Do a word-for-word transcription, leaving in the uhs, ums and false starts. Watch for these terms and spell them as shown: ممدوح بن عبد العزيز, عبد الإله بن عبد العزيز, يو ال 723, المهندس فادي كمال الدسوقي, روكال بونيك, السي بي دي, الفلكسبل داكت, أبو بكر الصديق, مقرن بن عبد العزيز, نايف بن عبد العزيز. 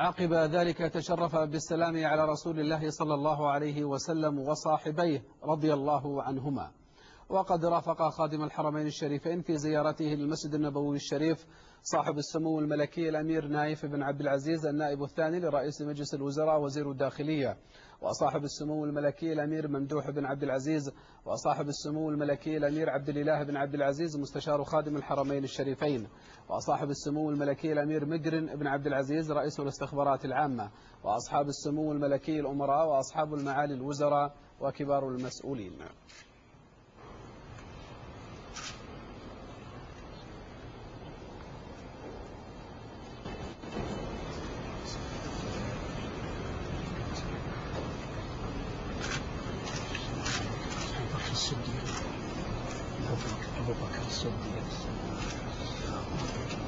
عقب ذلك تشرف بالسلام على رسول الله صلى الله عليه وسلم وصاحبيه رضي الله عنهما، وقد رافق خادم الحرمين الشريفين في زيارته للمسجد النبوي الشريف صاحب السمو الملكي الأمير نايف بن عبد العزيز النائب الثاني لرئيس مجلس الوزراء وزير الداخلية، وصاحب السمو الملكي الأمير ممدوح بن عبد العزيز، وصاحب السمو الملكي الأمير عبد الإله بن عبد العزيز مستشار خادم الحرمين الشريفين، وصاحب السمو الملكي الأمير مقرن بن عبد العزيز رئيس الاستخبارات العامة، وأصحاب السمو الملكي الأمراء وأصحاب المعالي الوزراء وكبار المسؤولين. أبو بكر الصديق.